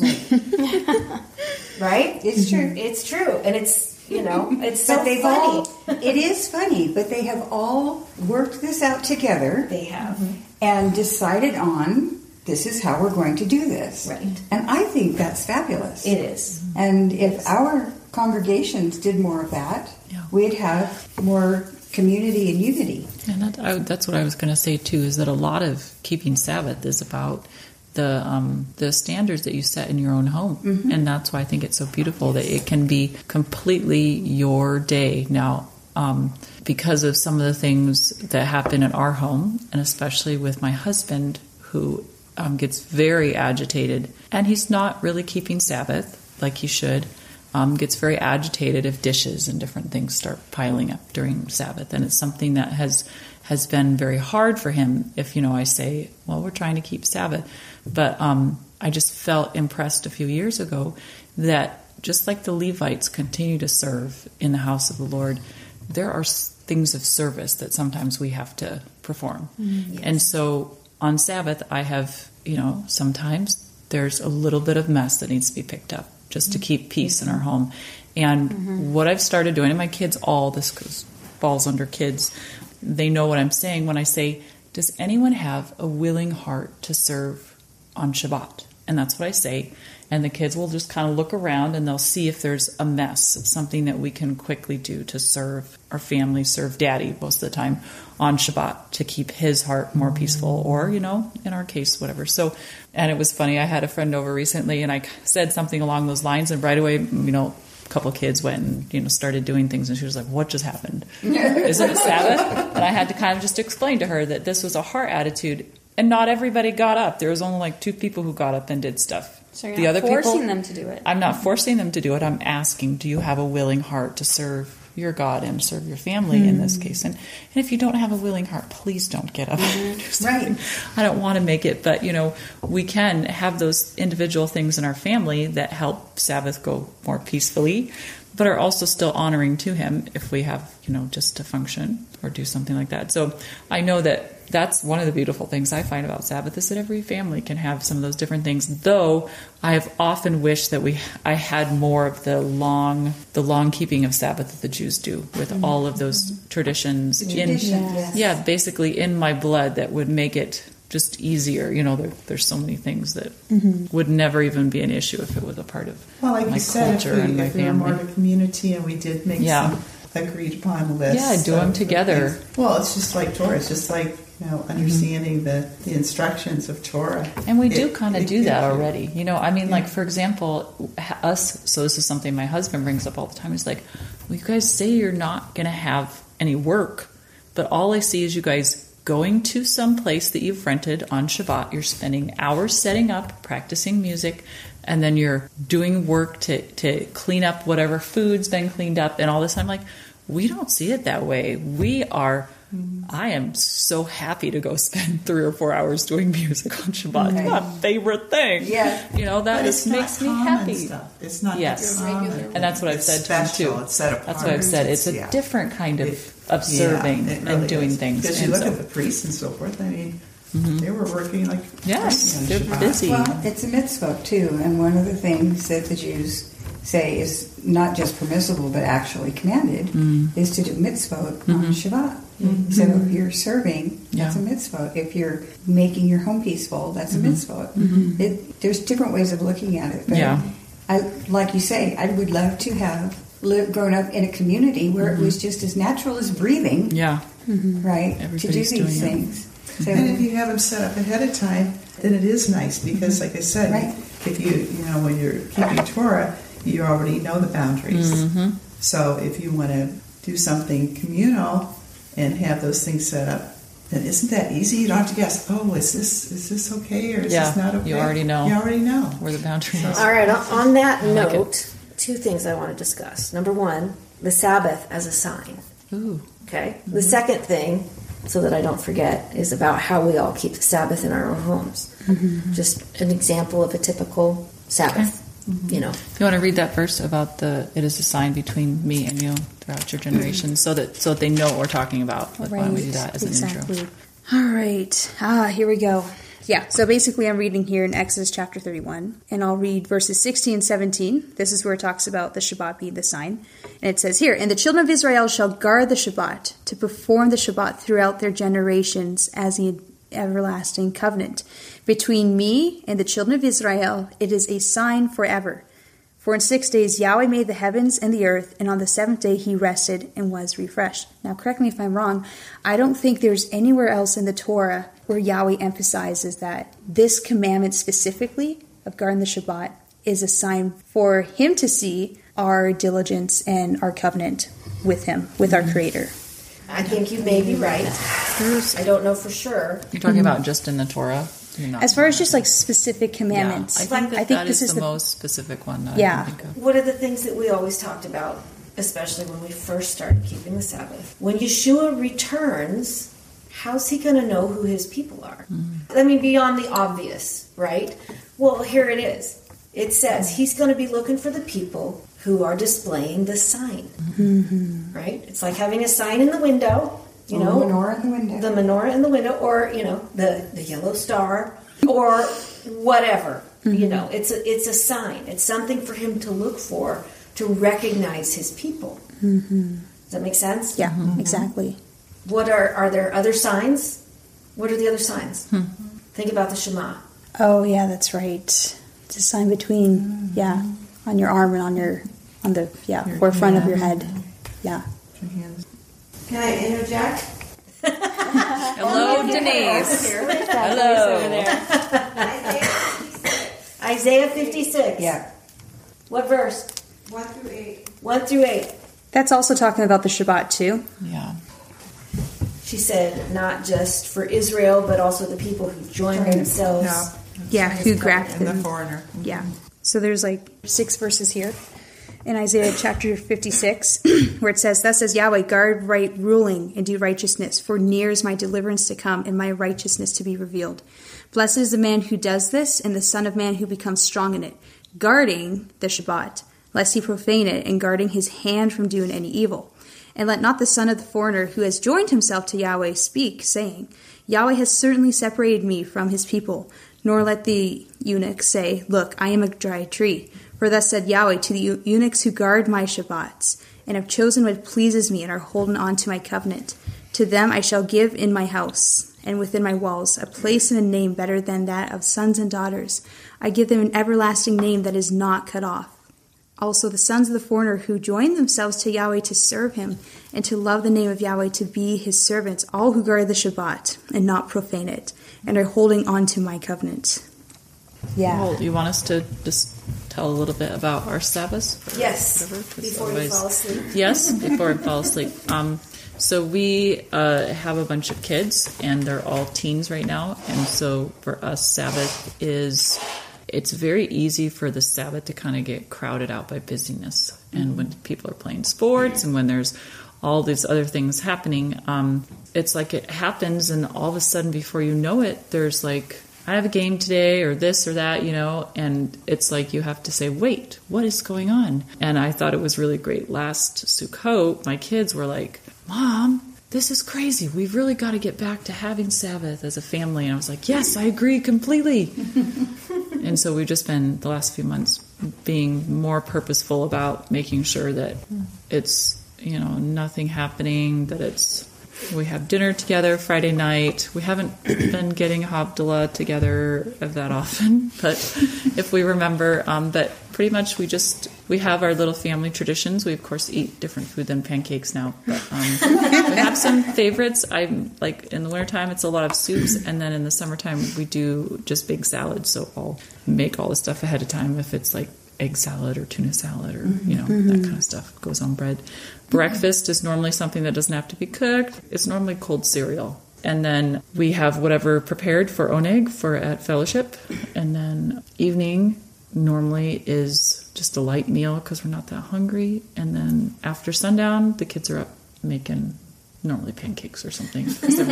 Right? It's true. It's true. And it's, you know, it's so funny. It is funny, but they have all worked this out together. They have. And decided on... This is how we're going to do this. Right. And I think that's fabulous. It is. And if our congregations did more of that, we'd have more community and unity. And that's what I was going to say, too, is that a lot of keeping Sabbath is about the standards that you set in your own home. And that's why I think it's so beautiful that it can be completely your day. Now, because of some of the things that happen in our home, and especially with my husband, who gets very agitated, and he's not really keeping Sabbath like he should, gets very agitated if dishes and different things start piling up during Sabbath. And it's something that has been very hard for him. If, you know, I say, well, we're trying to keep Sabbath. But I just felt impressed a few years ago that just like the Levites continue to serve in the house of the Lord, there are things of service that sometimes we have to perform. And so... on Sabbath, I have, you know, sometimes there's a little bit of mess that needs to be picked up just to keep peace in our home. And what I've started doing, and my kids, all this falls under kids, they know what I'm saying when I say, does anyone have a willing heart to serve on Shabbat? And that's what I say. And the kids will just kind of look around and they'll see if there's a mess, something that we can quickly do to serve our family, serve Daddy most of the time on Shabbat to keep his heart more peaceful or, you know, in our case, whatever. So, and it was funny. I had a friend over recently and I said something along those lines and right away, you know, a couple of kids went and, you know, started doing things and she was like, what just happened? Isn't it Sabbath? And I had to kind of just explain to her that this was a heart attitude and not everybody got up. There was only like 2 people who got up and did stuff. So you're not forcing them to do it. I'm not forcing them to do it. I'm asking, do you have a willing heart to serve your God and serve your family in this case? And if you don't have a willing heart, please don't get up. Right. I don't want to make it, but you know, we can have those individual things in our family that help Sabbath go more peacefully, but are also still honoring to Him if we have, you know, just to function or do something like that. So I know that that's one of the beautiful things I find about Sabbath is that every family can have some of those different things. Though I have often wished that I had more of the long keeping of Sabbath that the Jews do with all of those traditions. Yeah, basically in my blood that would make it just easier. You know, there's so many things that would never even be an issue if it was a part of my culture and my family. Well, like you said, if we were more of a community and we did make some agreed upon lists. Yeah, do them together. Well, it's just like Torah. It's just like, you know, understanding the instructions of Torah. And we do kind of do that already. You know, I mean, like, for example, so this is something my husband brings up all the time. He's like, well, you guys say you're not going to have any work, but all I see is you guys going to some place that you've rented on Shabbat. You're spending hours setting up, practicing music, and then you're doing work to clean up whatever food's been cleaned up and all this. I'm like, we don't see it that way. I am so happy to go spend 3 or 4 hours doing music on Shabbat. It's my favorite thing. Yeah. You know, that just makes me happy. Stuff. It's not regular. And that's what I've said to him too. It's set apart. That's what I've said. It's a different kind of observing really and doing things. Because you look at the priests and so forth, I mean, they were working like... Yes, they're busy. Well, it's a mitzvah too. And one of the things that the Jews say is not just permissible but actually commanded is to do mitzvot on Shabbat. So if you're serving, that's a mitzvah. If you're making your home peaceful, that's a mitzvah. There's different ways of looking at it. But like you say, I would love to have grown up in a community where it was just as natural as breathing, right, everybody's to do these things. So, and if you have them set up ahead of time, then it is nice because, like I said, if you know, when you're keeping Torah, you already know the boundaries. So if you want to do something communal and have those things set up, then isn't that easy? You don't have to guess, oh, is this okay or is this not okay? You already know where the boundaries are. All right, on that note, two things I want to discuss. Number one, the Sabbath as a sign. Ooh. Okay. The second thing, so that I don't forget, is about how we all keep the Sabbath in our own homes. Just an example of a typical Sabbath. Okay. You know, if you want to read that verse about it is a sign between me and you throughout your generations, so that they know what we're talking about. Like, right. Why don't we do that as an intro? All right. Here we go. Yeah. So basically, I'm reading here in Exodus chapter 31, and I'll read verses 16 and 17. This is where it talks about the Shabbat being the sign, and it says here, "And the children of Israel shall guard the Shabbat to perform the Shabbat throughout their generations as the everlasting covenant. Between me and the children of Israel, it is a sign forever. For in 6 days Yahweh made the heavens and the earth, and on the 7th day he rested and was refreshed." Now, correct me if I'm wrong. I don't think there's anywhere else in the Torah where Yahweh emphasizes that this commandment specifically of guarding the Shabbat is a sign for him to see our diligence and our covenant with him, with our Creator. I think you may be right. I don't know for sure. You're talking about just in the Torah? As far as just like specific commandments. Yeah, I think this is the most specific one that I can think of. One of the things that we always talked about, especially when we first started keeping the Sabbath, when Yeshua returns, how's he going to know who his people are? I mean, beyond the obvious, right? Well, here it is. It says he's going to be looking for the people who are displaying the sign, right? It's like having a sign in the window, you know, the menorah in the window, or, you know, the yellow star, or whatever, you know, it's a sign. It's something for him to look for, to recognize his people. Does that make sense? Yeah, exactly. What are there other signs? What are the other signs? Think about the Shema. Oh yeah, that's right. It's a sign between yeah, on your arm and on your on the forefront of your head. Yeah. Can I interject? Hello, Denise. Hello. Isaiah 56. Yeah. What verse? 1-8. 1-8. That's also talking about the Shabbat too. Yeah. She said not just for Israel, but also the people who join themselves. No. Yeah, who grabbed them. And the foreigner. Yeah. So there's like 6 verses here in Isaiah chapter 56, where it says, "Thus says Yahweh, guard right ruling and do righteousness, for near is my deliverance to come and my righteousness to be revealed. Blessed is the man who does this and the son of man who becomes strong in it, guarding the Shabbat, lest he profane it, and guarding his hand from doing any evil. And let not the son of the foreigner who has joined himself to Yahweh speak, saying, Yahweh has certainly separated me from his people. Nor let the eunuch say, Look, I am a dry tree. For thus said Yahweh to the eunuchs who guard my Shabbats, and have chosen what pleases me, and are holding on to my covenant. To them I shall give in my house, and within my walls, a place and a name better than that of sons and daughters. I give them an everlasting name that is not cut off. Also the sons of the foreigner who join themselves to Yahweh to serve him, and to love the name of Yahweh to be his servants, all who guard the Shabbat, and not profane it, and are holding on to my covenant." Yeah. Well, do you want us to just tell a little bit about our Sabbath? Yes, before we fall asleep. Yes, before we fall asleep. So we have a bunch of kids, and they're all teens right now. And so for us, Sabbath is... It's very easy for the Sabbath to kind of get crowded out by busyness. And when people are playing sports and when there's all these other things happening, it's like it happens. And all of a sudden, before you know it, there's like, I have a game today or this or that, you know, and it's like you have to say, wait, what is going on? And I thought it was really great. Last Sukkot, my kids were like, Mom, this is crazy. We've really got to get back to having Sabbath as a family. And I was like, yes, I agree completely. And so we've just been, the last few months, being more purposeful about making sure that it's, you know, nothing happening, that it's, we have dinner together Friday night. We haven't been getting Havdalah together that often, but if we remember, but pretty much we have our little family traditions. We, of course, eat different food than pancakes now, but we have some favorites. I'm like, in the wintertime, it's a lot of soups, and then in the summertime, we do just big salads, so I'll make all the stuff ahead of time if it's like egg salad or tuna salad or, you know, that kind of stuff goes on bread. Breakfast is normally something that doesn't have to be cooked. It's normally cold cereal. And then we have whatever prepared for oneg for at fellowship. And then evening normally is just a light meal because we're not that hungry. And then after sundown, the kids are up making normally pancakes or something. They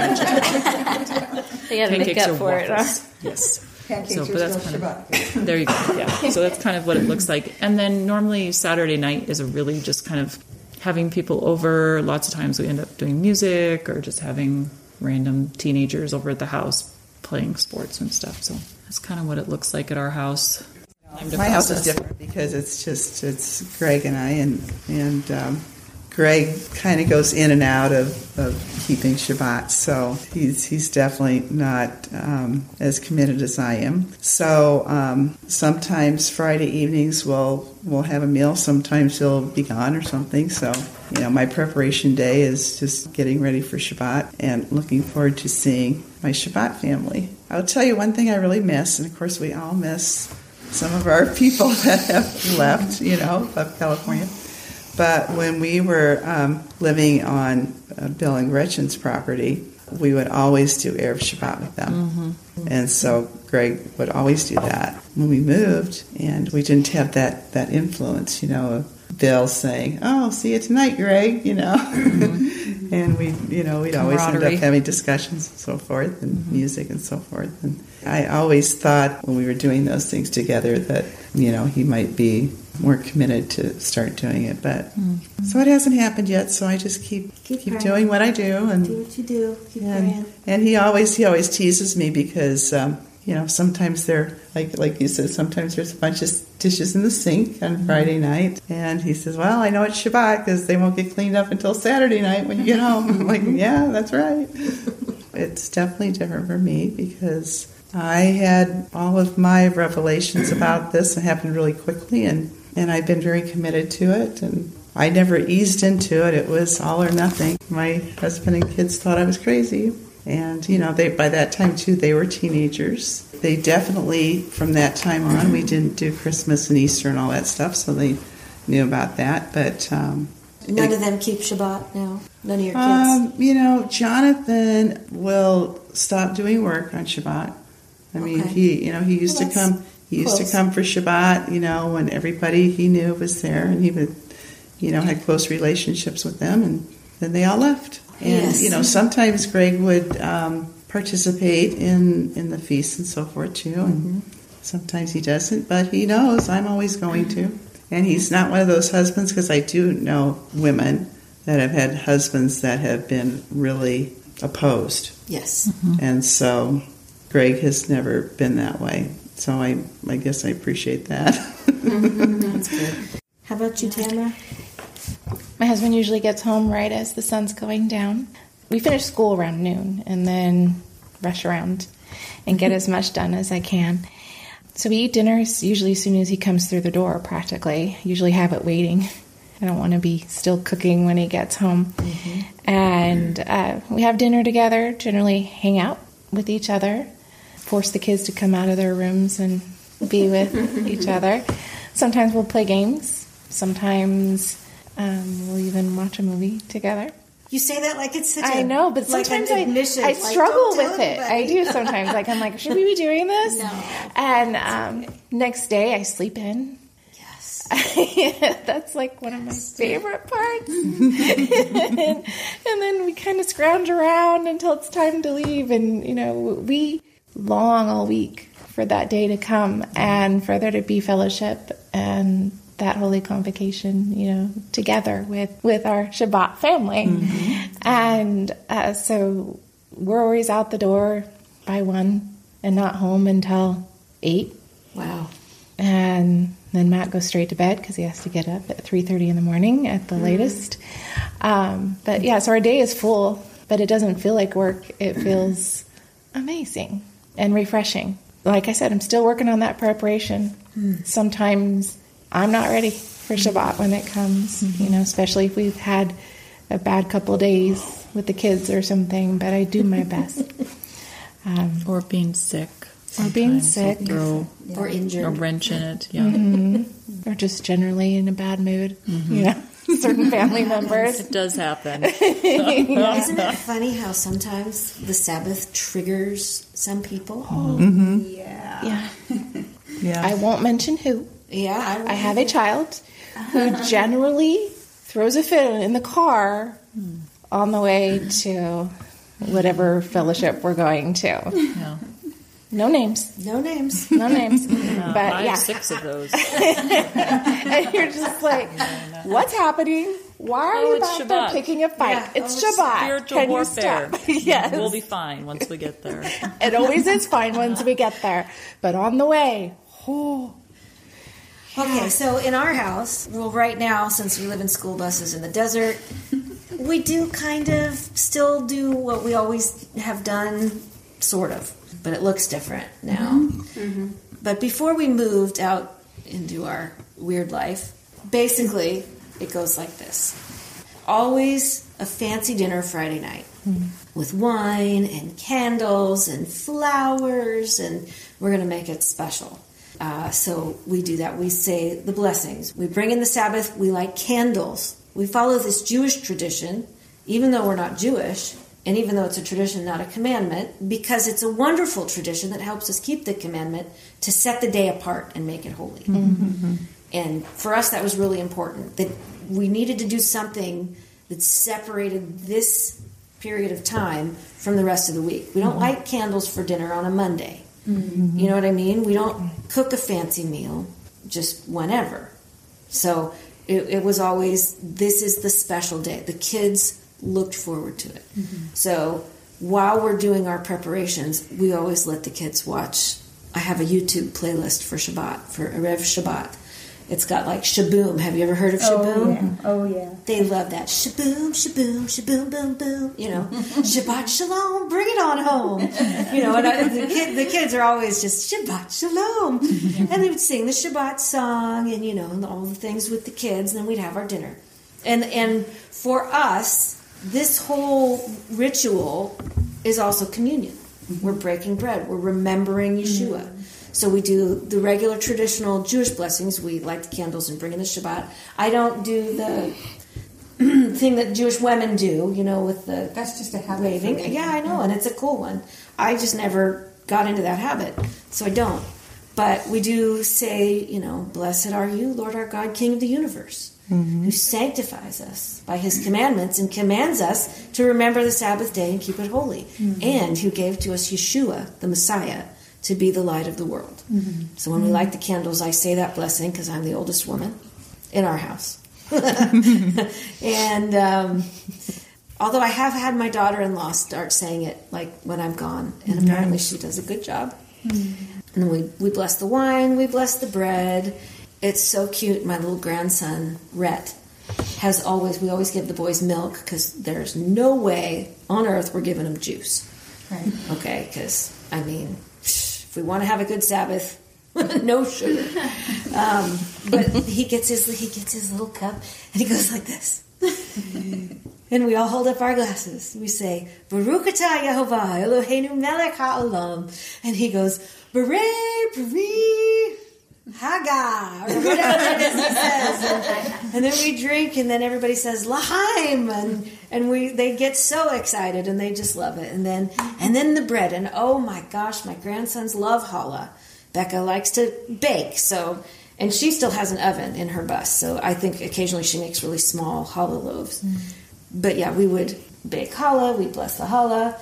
have to make up for it, huh? Yes. So, but that's kind of, there you go. Yeah. So that's kind of what it looks like. And then normally Saturday night is a really just kind of having people over. Lots of times we end up doing music or just having random teenagers over at the house playing sports and stuff. So that's kind of what it looks like at our house. My house is different because it's Greg and I, and Greg kind of goes in and out of keeping Shabbat, so he's definitely not as committed as I am. So sometimes Friday evenings we'll have a meal. Sometimes he'll be gone or something. So, you know, my preparation day is just getting ready for Shabbat and looking forward to seeing my Shabbat family. I'll tell you one thing I really miss, and of course we all miss some of our people that have left, you know, of California. But when we were living on Bill and Gretchen's property, we would always do Erev Shabbat with them. And so Greg would always do that. When we moved, and we didn't have that influence, you know, of Bill saying, oh, see you tonight, Greg, you know. And we'd always end up having discussions and so forth, and music and so forth. And I always thought when we were doing those things together that, you know, he might be more committed to start doing it, but so it hasn't happened yet. So I just keep doing what I do, and do what you do. Keep praying. And he always teases me because you know, sometimes there, like you said, sometimes there's a bunch of dishes in the sink on Friday night, and he says, "Well, I know it's Shabbat because they won't get cleaned up until Saturday night when you get home." I'm like, "Yeah, that's right." It's definitely different for me because I had all of my revelations about this. It happened really quickly, and I've been very committed to it, and I never eased into it. It was all or nothing. My husband and kids thought I was crazy, and, you know, they by that time, too, they were teenagers. They definitely, from that time on, we didn't do Christmas and Easter and all that stuff, so they knew about that, but... None of them keep Shabbat now? None of your kids? You know, Jonathan will stop doing work on Shabbat. I mean, okay. He used to come for Shabbat, you know, when everybody he knew was there, and he would, you know, had close relationships with them, and then they all left. And, you know, sometimes Greg would participate in the feasts and so forth, too, and sometimes he doesn't, but he knows I'm always going to. And he's not one of those husbands, because I do know women that have had husbands that have been really opposed. Yes. Mm-hmm. And so Greg has never been that way. So I guess I appreciate that. Mm-hmm. That's good. How about you, Tamara? My husband usually gets home right as the sun's going down. We finish school around noon and then rush around and get as much done as I can. So we eat dinner usually as soon as he comes through the door, practically. Usually have it waiting. I don't want to be still cooking when he gets home. Mm-hmm. And we have dinner together, generally hang out with each other, force the kids to come out of their rooms and be with each other. Sometimes we'll play games. Sometimes we'll even watch a movie together. You say that like it's such a... I know, but sometimes I struggle with it. I do sometimes. Like, I'm like, should we be doing this? No. And next day, I sleep in. Yes. That's like one of my favorite parts. And then we kind of scrounge around until it's time to leave. And, you know, we long all week for that day to come and for there to be fellowship and... that Holy Convocation, you know, together with our Shabbat family. Mm-hmm. And so we're always out the door by 1 and not home until 8. Wow. And then Matt goes straight to bed because he has to get up at 3:30 in the morning at the latest. But yeah, so our day is full, but it doesn't feel like work. It feels amazing and refreshing. Like I said, I'm still working on that preparation. Sometimes I'm not ready for Shabbat when it comes, you know, especially if we've had a bad couple of days with the kids or something, but I do my best. Or being sick. Sometimes. Or being sick. Or injured. Or wrench in it, yeah. Mm-hmm. Or just generally in a bad mood, you know, certain family members. It does happen. Yeah. Isn't it funny how sometimes the Sabbath triggers some people? Oh, yeah. Yeah. Yeah. I won't mention who. Yeah, I have a child who generally throws a fit in the car on the way to whatever fellowship we're going to. Yeah. No names. But 5, 6 of those. And you're just like, what's happening? Why are you about there picking a fight? Yeah. It's Shabbat. Spiritual warfare. Yes. We'll be fine once we get there. It always is fine once we get there. But on the way, okay, so in our house, well, right now, since we live in school buses in the desert, we do kind of still do what we always have done, sort of, but it looks different now. Mm-hmm. But before we moved out into our weird life, basically, it goes like this. Always a fancy dinner Friday night with wine and candles and flowers, and we're going to make it special. So we do that. We say the blessings. We bring in the Sabbath. We light candles. We follow this Jewish tradition, even though we're not Jewish, and even though it's a tradition, not a commandment, because it's a wonderful tradition that helps us keep the commandment to set the day apart and make it holy. Mm-hmm. And for us, that was really important, that we needed to do something that separated this period of time from the rest of the week. We don't light candles for dinner on a Monday. Mm-hmm. You know what I mean? We don't cook a fancy meal just whenever. So it was always, this is the special day. The kids looked forward to it. Mm-hmm. So while we're doing our preparations, we always let the kids watch. I have a YouTube playlist for Shabbat, for Erev Shabbat. It's got like Shaboom. Have you ever heard of Shaboom? Oh, yeah. Oh, yeah. They love that. Shaboom, Shaboom, Shaboom, boom, boom. You know, Shabbat Shalom, bring it on home. You know, and the kids are always just Shabbat Shalom. And they would sing the Shabbat song and, you know, and all the things with the kids. And then we'd have our dinner. And for us, this whole ritual is also communion. Mm-hmm. We're breaking bread. We're remembering Yeshua. Mm-hmm. So we do the regular traditional Jewish blessings. We light the candles and bring in the Shabbat. I don't do the thing that Jewish women do, you know, with the... That's just a habit. Waving. Yeah, I know, and it's a cool one. I just never got into that habit, so I don't. But we do say, you know, blessed are you, Lord our God, King of the universe, mm-hmm. who sanctifies us by his commandments and commands us to remember the Sabbath day and keep it holy, mm-hmm. and who gave to us Yeshua, the Messiah, to be the light of the world. Mm-hmm. So when we light the candles, I say that blessing because I'm the oldest woman in our house. And although I have had my daughter-in-law start saying it like when I'm gone, and mm-hmm. apparently she does a good job. Mm-hmm. And we bless the wine, we bless the bread. It's so cute. My little grandson, Rhett, we always give the boys milk because there's no way on earth we're giving them juice. Right. Okay, because, I mean... If we want to have a good Sabbath, no sugar. But he gets his little cup, and he goes like this. And we all hold up our glasses. We say, Baruch atah Yehovah, Eloheinu melech ha'olam. And he goes, Berei, Peri, Haga, or whatever it is he says. And then we drink, and then everybody says, Lahaim, and they get so excited, and they just love it. And then the bread, and oh my gosh, my grandsons love challah. Becca likes to bake, and she still has an oven in her bus, so I think occasionally she makes really small challah loaves. Mm. But yeah, we would bake challah, we bless the challah,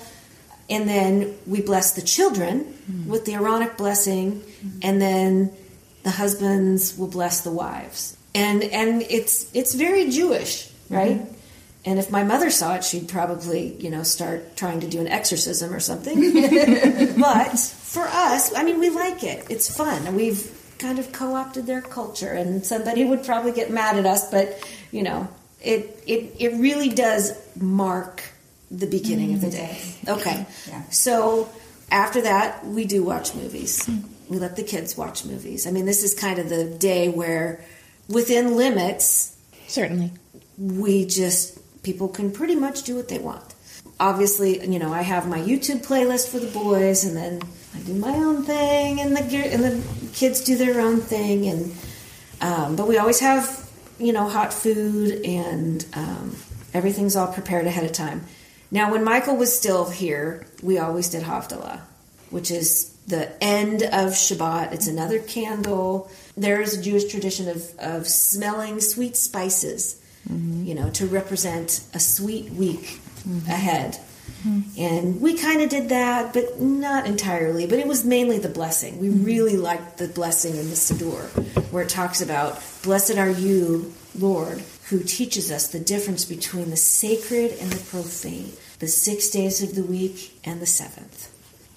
and then we bless the children with the Aaronic blessing, and then the husbands will bless the wives. And it's very Jewish, right? Mm-hmm. And if my mother saw it, she'd probably, you know, start trying to do an exorcism or something. But for us, I mean, we like it. It's fun. And we've kind of co-opted their culture. And somebody would probably get mad at us, but, you know, it really does mark the beginning of the day. Okay. Yeah. So after that, we do watch movies. We let the kids watch movies. I mean, this is kind of the day where... Within limits, certainly, people can pretty much do what they want. Obviously, you know, I have my YouTube playlist for the boys, and then I do my own thing, and the kids do their own thing, and but we always have, you know, hot food, and everything's all prepared ahead of time. Now, when Michael was still here, we always did Havdalah, which is the end of Shabbat. It's another candle. There is a Jewish tradition of smelling sweet spices, you know, to represent a sweet week ahead. Mm-hmm. And we kind of did that, but not entirely. But it was mainly the blessing. We really liked the blessing in the Siddur, where it talks about, Blessed are you, Lord, who teaches us the difference between the sacred and the profane, the 6 days of the week and the seventh.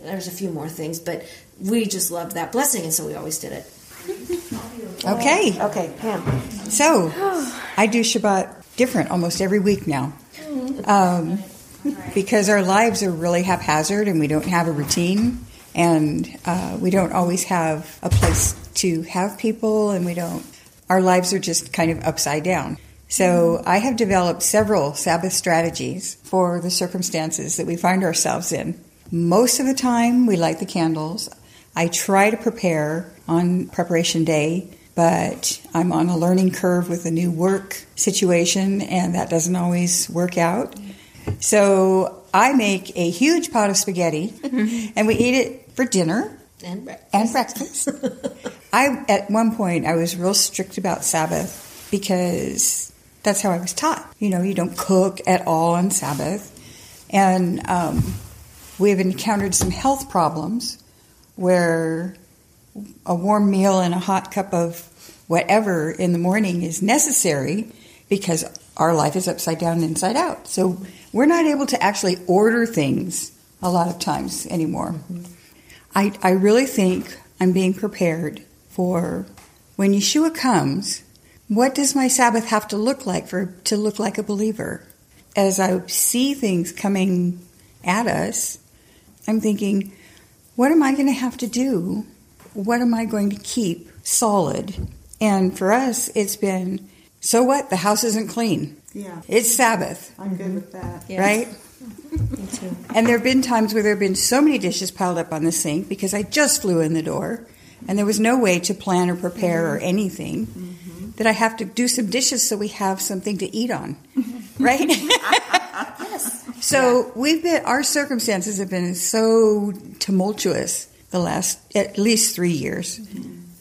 There's a few more things, but we just loved that blessing, and so we always did it. Okay. Okay, Pam. So, I do Shabbat different almost every week now, because our lives are really haphazard, and we don't have a routine, and we don't always have a place to have people, and our lives are just kind of upside down. So I have developed several Sabbath strategies for the circumstances that we find ourselves in. Most of the time, we light the candles. I try to prepare on preparation day, but I'm on a learning curve with a new work situation, and that doesn't always work out. So I make a huge pot of spaghetti, and we eat it for dinner. And breakfast. At one point, I was real strict about Sabbath because that's how I was taught. You know, you don't cook at all on Sabbath. And... we have encountered some health problems where a warm meal and a hot cup of whatever in the morning is necessary because our life is upside down and inside out. So we're not able to actually order things a lot of times anymore. Mm-hmm. I really think I'm being prepared for When Yeshua comes, what does my Sabbath have to look like to look like a believer? As I see things coming at us, I'm thinking, what am I going to have to do? What am I going to keep solid? And for us, it's been, so what? The house isn't clean. Yeah, it's Sabbath. I'm good with that. Yes. Right? Me too. And there have been times where there have been so many dishes piled up on the sink because I just flew in the door and there was no way to plan or prepare or anything that I have to do some dishes so we have something to eat on. Right? Yes. So we've been, our circumstances have been so tumultuous the last at least 3 years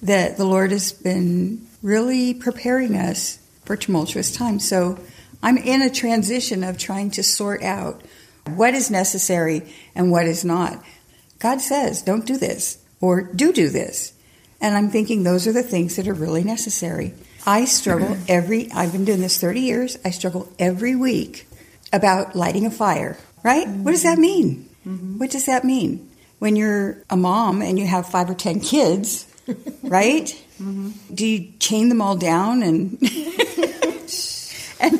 that the Lord has been really preparing us for tumultuous times. So I'm in a transition of trying to sort out what is necessary and what is not. God says, don't do this, or do this. And I'm thinking those are the things that are really necessary. I struggle I've been doing this 30 years, I struggle every week about lighting a fire, right? Mm-hmm. What does that mean? Mm-hmm. What does that mean? When you're a mom and you have 5 or 10 kids, right? Mm-hmm. Do you chain them all down and... and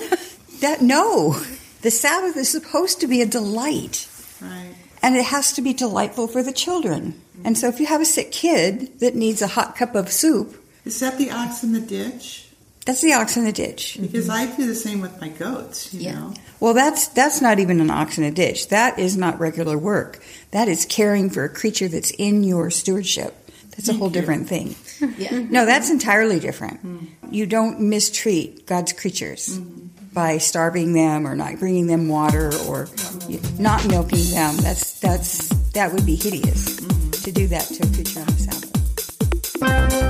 that, no, the Sabbath is supposed to be a delight. Right. And it has to be delightful for the children. Mm-hmm. And so if you have a sick kid that needs a hot cup of soup... Is that the ox in the ditch? That's the ox in the ditch. Because I do the same with my goats, you know. Well, that's not even an ox in a ditch. That is not regular work. That is caring for a creature that's in your stewardship. That's a whole different thing. Yeah. No, that's entirely different. Mm-hmm. You don't mistreat God's creatures by starving them or not bringing them water or not milking them. That would be hideous to do that to a creature on the Sabbath.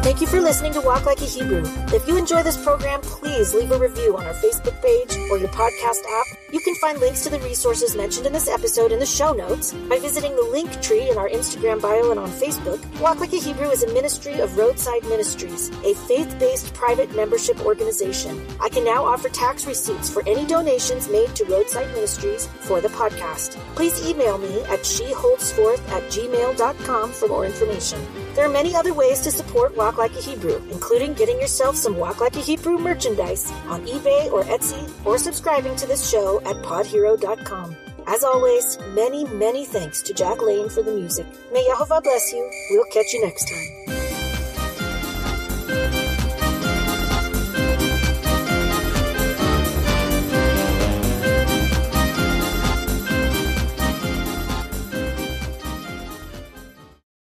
Thank you for listening to Walk Like a Hebrew. If you enjoy this program, please leave a review on our Facebook page or your podcast app. You can find links to the resources mentioned in this episode in the show notes by visiting the link tree in our Instagram bio and on Facebook. Walk Like a Hebrew is a ministry of Roadside Ministries, a faith-based private membership organization. I can now offer tax receipts for any donations made to Roadside Ministries for the podcast. Please email me at sheholdsforth@gmail.com for more information. There are many other ways to support Walk Like a Hebrew, including getting yourself some Walk Like a Hebrew merchandise on eBay or Etsy, or subscribing to this show at podhero.com. As always, many, many thanks to Jack Lane for the music. May Yehovah bless you. We'll catch you next time.